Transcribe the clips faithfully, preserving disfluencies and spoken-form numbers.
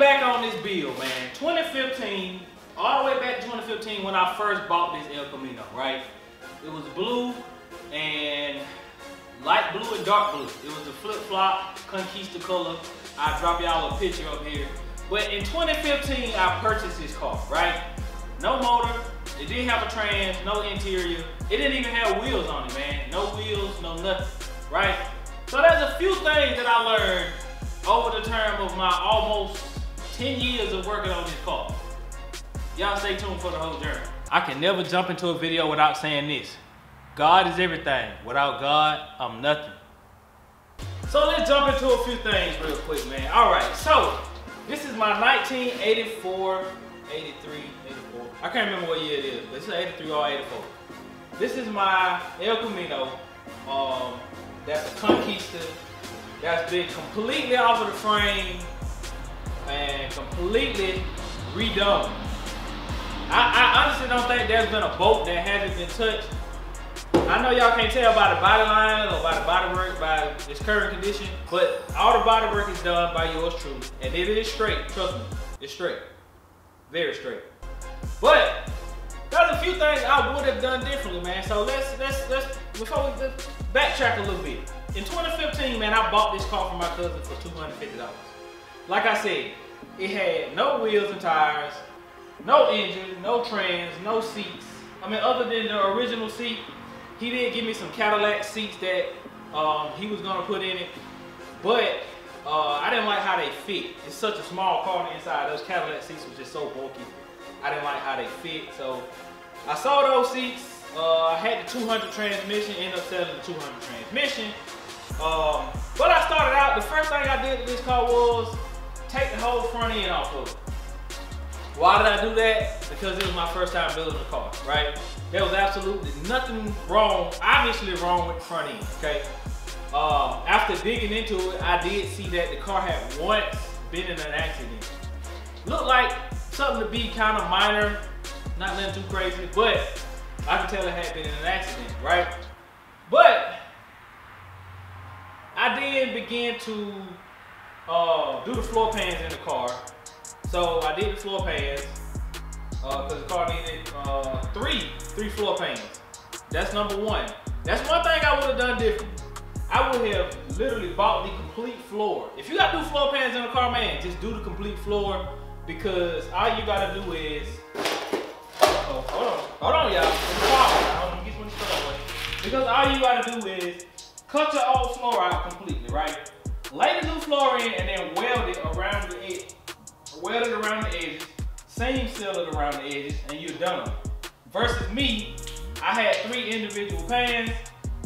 back on this bill, man. twenty fifteen, all the way back to twenty fifteen when I first bought this El Camino, right? It was blue and light blue and dark blue. It was a flip-flop Conquista color. I'll drop y'all a picture up here. But in twenty fifteen, I purchased this car, right? No motor, it didn't have a trans, no interior. It didn't even have wheels on it, man. No wheels, no nothing, right? So there's a few things that I learned over the term of my almost ten years of working on this car. Y'all stay tuned for the whole journey. I can never jump into a video without saying this. God is everything. Without God, I'm nothing. So let's jump into a few things real quick, man. All right, so this is my nineteen eighty-four, eighty-three, eighty-four. I can't remember what year it is, but it's eighty-three or eighty-four. This is my El Camino. Um, that's a Conquista. That's been completely off of the frame and completely redone. I, I honestly don't think there's been a bolt that hasn't been touched. I know y'all can't tell by the body line or by the body work, by its current condition, but all the body work is done by yours truly. And it is straight, trust me, it's straight. Very straight. But there's a few things I would have done differently, man. So let's let's let's before we let's backtrack a little bit. In twenty fifteen, man, I bought this car from my cousin for two hundred fifty dollars. Like I said, it had no wheels and tires, no engine, no trans, no seats. I mean, other than the original seat, he did give me some Cadillac seats that um, he was gonna put in it, but uh, I didn't like how they fit. It's such a small car on the inside. Those Cadillac seats were just so bulky. I didn't like how they fit, so I sold those seats. Uh, I had the two hundred transmission, ended up selling the two hundred transmission. Um, but I started out, the first thing I did with this car was take the whole front end off of it. Why did I do that? Because it was my first time building a car, right? There was absolutely nothing wrong, obviously wrong with the front end, okay? Um, after digging into it, I did see that the car had once been in an accident. Looked like something to be kind of minor, not nothing too crazy, but I could tell it had been in an accident, right? But I then began to uh, do the floor pans in the car. So I did the floor pans because uh, the car needed uh, three, three floor pans. That's number one. That's one thing I would have done differently. I would have literally bought the complete floor. If you got to do floor pans in a car, man, just do the complete floor, because all you got to do is Oh, hold on, hold on, y'all. I don't get some stuff away. Because all you gotta do is cut your old floor out completely, right? Lay the new floor in and then weld it around the edge. Weld it around the edges, seam seal it around the edges, and you're done. Versus me, I had three individual pans,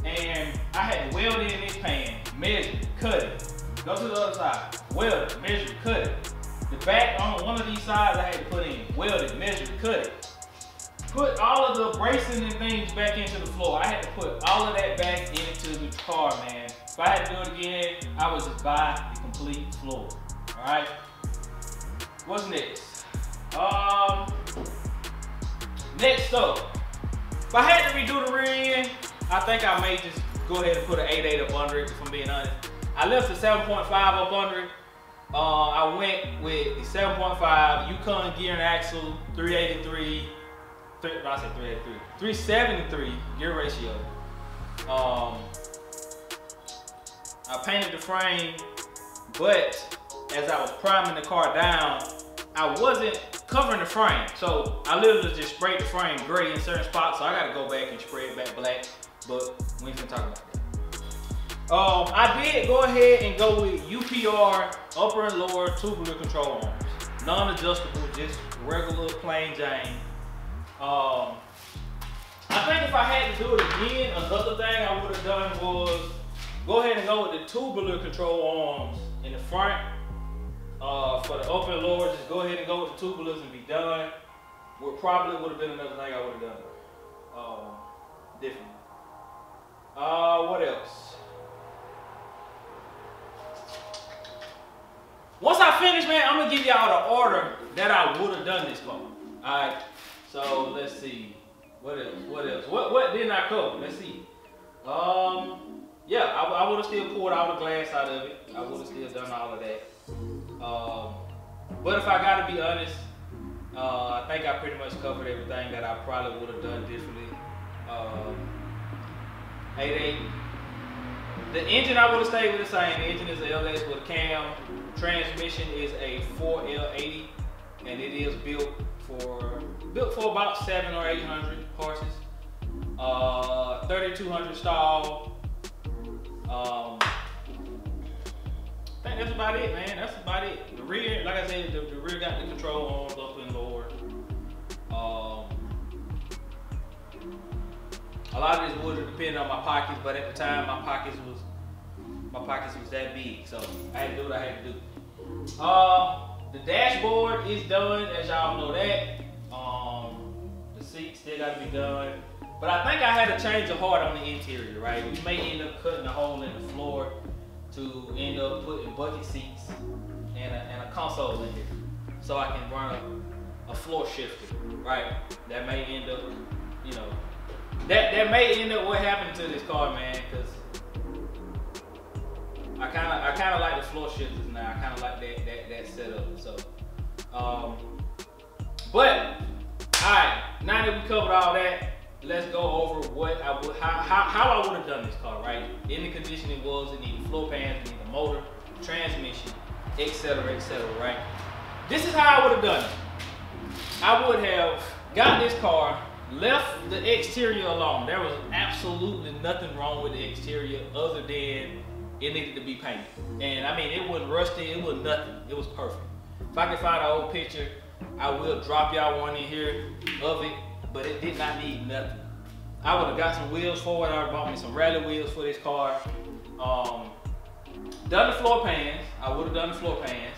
and I had to weld in this pan, measure, cut it. Go to the other side, weld it, measure, cut it. The back on one of these sides I had to put in, weld it, measure, cut it. Put all of the bracing and things back into the floor. I had to put all of that back into the car, man. If I had to do it again, I would just buy the complete floor, all right? What's next? Um, next up, if I had to redo the rear end, I think I may just go ahead and put an eight eight up under it, if I'm being honest. I left the seven point five up under it. Uh, I went with the seven point five, Yukon gear and axle, three eighty-three. I said three eighty-three, three seventy-three gear ratio. Um, I painted the frame, but as I was priming the car down, I wasn't covering the frame. So I literally just sprayed the frame gray in certain spots. So I gotta go back and spray it back black, but we ain't gonna talk about that. Um, I did go ahead and go with U P R, upper and lower tubular control arms. Non-adjustable, just regular plain Jane. Um, I think if I had to do it again, another thing I would have done was go ahead and go with the tubular control arms in the front. Uh, for the open lower, just go ahead and go with the tubulars and be done. Would probably would have been another thing I would have done um, differently. Uh, what else? Once I finish, man, I'm gonna give y'all the order that I would have done this for. All right. So let's see, what else, what else? What what didn't I cover? Let's see. Um, yeah, I, I would have still poured all the glass out of it. I would have still done all of that. Um, But if I gotta be honest, uh, I think I pretty much covered everything that I probably would have done differently. Um, eight eighty. The engine I would have stayed with the same. The engine is an L S with a cam. Transmission is a four L eighty, and it is built for built for about seven or eight hundred horses. Uh, thirty-two hundred stall. Um, I think that's about it, man. That's about it. The rear, like I said, the, the rear got the control arms up and lower. Um, a lot of this would have depended on my pockets, but at the time, my pockets was my pockets was that big, so I had to do what I had to do. Uh, the dashboard is done, as y'all know that. Um, the seats still got to be done, but I think I had to change the heart on the interior, right? We may end up cutting a hole in the floor to end up putting bucket seats and a, and a console in here, so I can run a, a floor shifter, right? That may end up, you know, that that may end up what happened to this car, man. Because I kind of I kind of like the floor shifters now. I kind of like that that that setup. So, um, but all right, now that we covered all that, let's go over what I would, how, how, how I would have done this car, right? In the condition it was, it needed floor pans, it needed motor, transmission, et cetera, et cetera, right? This is how I would have done it. I would have got this car, left the exterior alone. There was absolutely nothing wrong with the exterior other than it needed to be painted. And I mean, it wasn't rusty, it was nothing. It was perfect. If I can find an old picture, I will drop y'all one in here of it. But it did not need nothing. I would have got some wheels for it. I would have bought me some rally wheels for this car. Um, done the floor pans. I would have done the floor pans.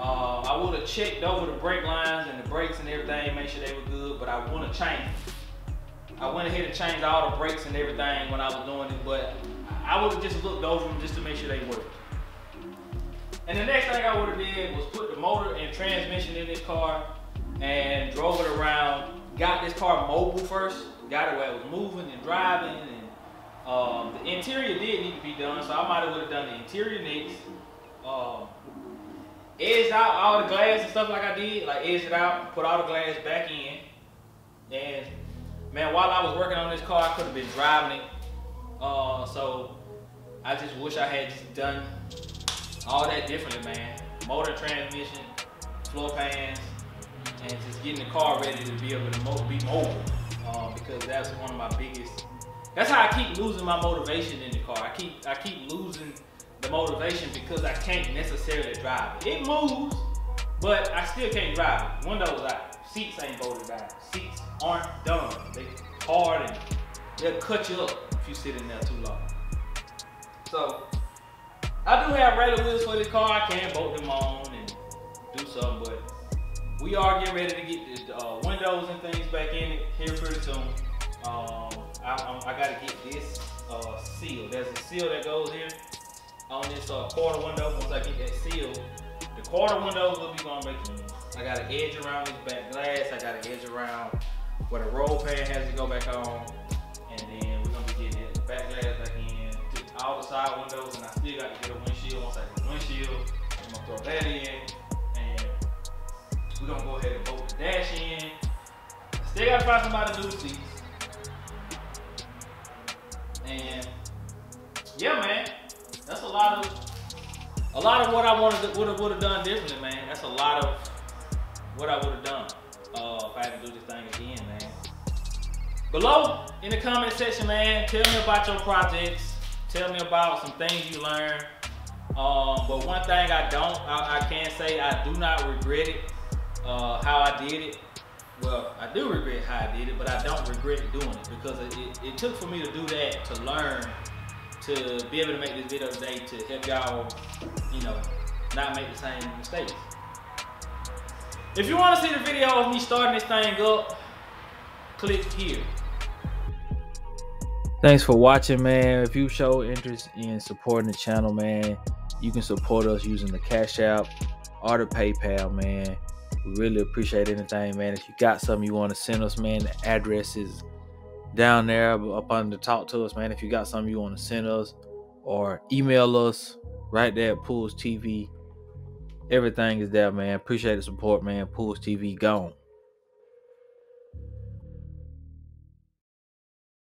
Uh, I would have checked over the brake lines and the brakes and everything, make sure they were good, but I want to change them. I went ahead and changed all the brakes and everything when I was doing it, but I would have just looked over them just to make sure they worked. And the next thing I would have did was put the motor and transmission in this car and drove it around. Got this car mobile first, got it where it was moving and driving, and um, the interior did need to be done, so I might have would have done the interior next. Um, edged out all the glass and stuff like I did, like edged it out, put all the glass back in. And man, while I was working on this car, I could have been driving it. Uh, so I just wish I had just done all that differently, man. Motor, transmission, floor pans, and just getting the car ready to be able to mo be mobile, uh, because that's one of my biggest. That's how I keep losing my motivation in the car. I keep I keep losing the motivation because I can't necessarily drive it. It moves, but I still can't drive it. Windows out, seats ain't bolted down, seats aren't done. They hard and they'll cut you up if you sit in there too long. So I do have radial wheels for this car. I can bolt them on and do something, but we are getting ready to get the uh, windows and things back in it here pretty soon. Um, I, I, I gotta get this uh, seal. There's a seal that goes here on this uh, quarter window. Once I get that seal, the quarter windows will be gone back in. I gotta edge around this back glass. I gotta edge around where the roll pad has to go back on. And then we're gonna be getting the back glass back in, all the side windows, and I still gotta get a windshield. Once I get the windshield, I'm gonna throw that in. We're gonna go ahead and bolt the dash in. I still gotta find somebody to do the seats. And yeah, man, that's a lot of a lot of what I wanted would have would have done differently, man. That's a lot of what I would have done uh, if I had to do this thing again, man. Below in the comment section, man, tell me about your projects. Tell me about some things you learned. Um, but one thing I don't, I, I can say I do not regret it. Uh, how I did it. Well, I do regret how I did it, but I don't regret doing it because it, it, it took for me to do that, to learn, to be able to make this video today, to help y'all, you know, not make the same mistakes. If you want to see the video of me starting this thing up, click here. Thanks for watching, man. If you show interest in supporting the channel, man, you can support us using the Cash App or the PayPal, man. We really appreciate anything, man. If you got something you want to send us, man, the address is down there up under Talk to Us, man. If you got something you want to send us or email us, right there at Pulls T V Everything is there, man. Appreciate the support, man. PullsTV gone.